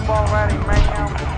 up already, man.